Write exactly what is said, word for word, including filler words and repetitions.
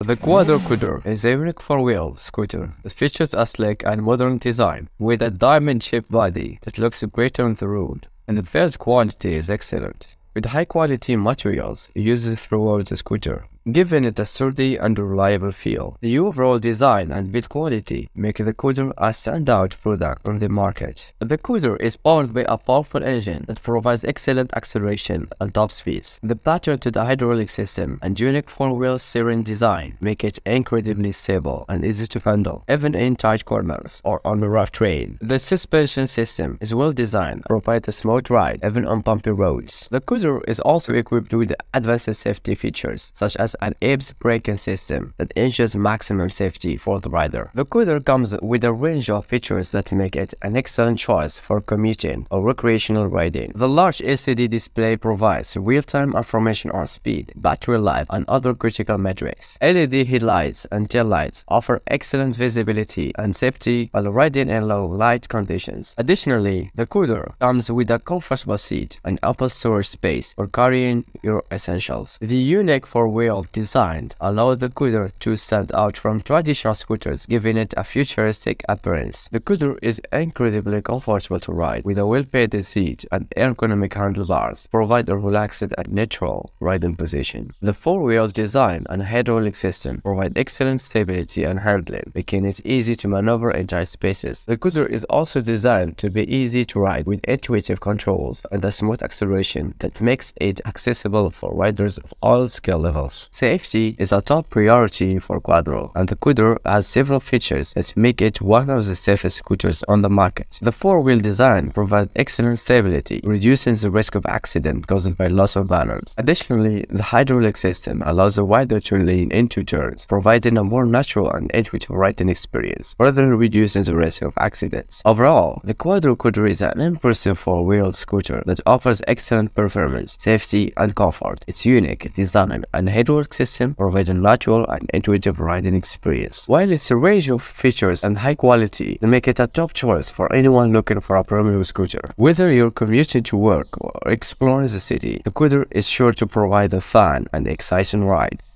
The Qooder Qooder is a unique four-wheel scooter that features a slick and modern design with a diamond-shaped body that looks greater on the road, and the build quality is excellent, with high-quality materials used throughout the scooter, giving it a sturdy and reliable feel. The overall design and build quality make the Qooder a standout product on the market. The Qooder is powered by a powerful engine that provides excellent acceleration and top speed. The patented hydraulic system and unique four-wheel steering design make it incredibly stable and easy to handle, even in tight corners or on a rough terrain. The suspension system is well designed, providing a smooth ride even on bumpy roads. The Qooder is also equipped with advanced safety features such as an A B S braking system that ensures maximum safety for the rider. The Qooder comes with a range of features that make it an excellent choice for commuting or recreational riding. The large L C D display provides real-time information on speed, battery life, and other critical metrics. L E D headlights and taillights offer excellent visibility and safety while riding in low light conditions. Additionally, the Qooder comes with a comfortable seat and ample storage space for carrying your essentials. The unique four-wheel design allows the Qooder to stand out from traditional scooters, giving it a futuristic appearance. The Qooder is incredibly comfortable to ride, with a well-padded seat and ergonomic handlebars, provide a relaxed and natural riding position. The four-wheel design and hydraulic system provide excellent stability and handling, making it easy to maneuver in tight spaces. The Qooder is also designed to be easy to ride, with intuitive controls and a smooth acceleration that makes it accessible for riders of all skill levels. Safety is a top priority for Qooder, and the Qooder has several features that make it one of the safest scooters on the market. The four-wheel design provides excellent stability, reducing the risk of accident caused by loss of balance. Additionally, the hydraulic system allows the rider to lean into turns, providing a more natural and intuitive riding experience, further reducing the risk of accidents. Overall, the Qooder Qooder is an impressive four-wheel scooter that offers excellent performance, safety, and comfort. Its unique design and hydraulic system provide a natural and intuitive riding experience, while its range of features and high quality make it a top choice for anyone looking for a premium scooter. Whether you're commuting to work or exploring the city, the Qooder is sure to provide a fun and exciting ride.